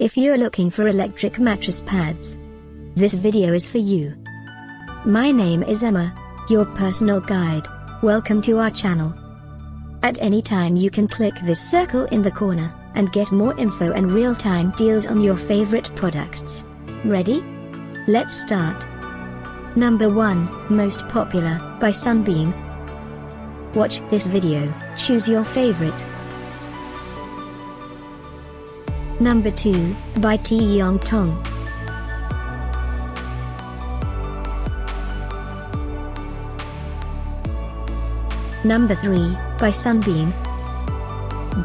If you're looking for electric mattress pads, this video is for you. My name is Emma, your personal guide. Welcome to our channel. At any time you can click this circle in the corner, and get more info and real-time deals on your favorite products. Ready? Let's start. Number 1, Most Popular, by Sunbeam. Watch this video, choose your favorite. Number 2, by T Yong Tong. Number 3, by Sunbeam.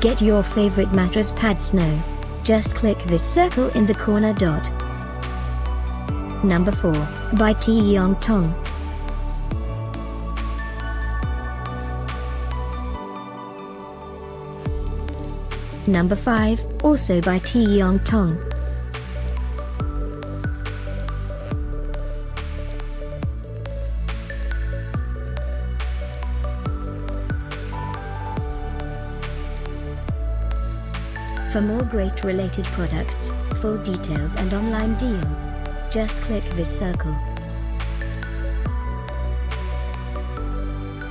Get your favorite mattress pad snow. Just click this circle in the corner dot. Number 4, by T Yong Tong. Number 5, also by T Yong Tong. For more great related products, full details and online deals, just click this circle.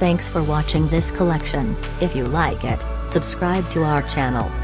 Thanks for watching this collection. If you like it, subscribe to our channel.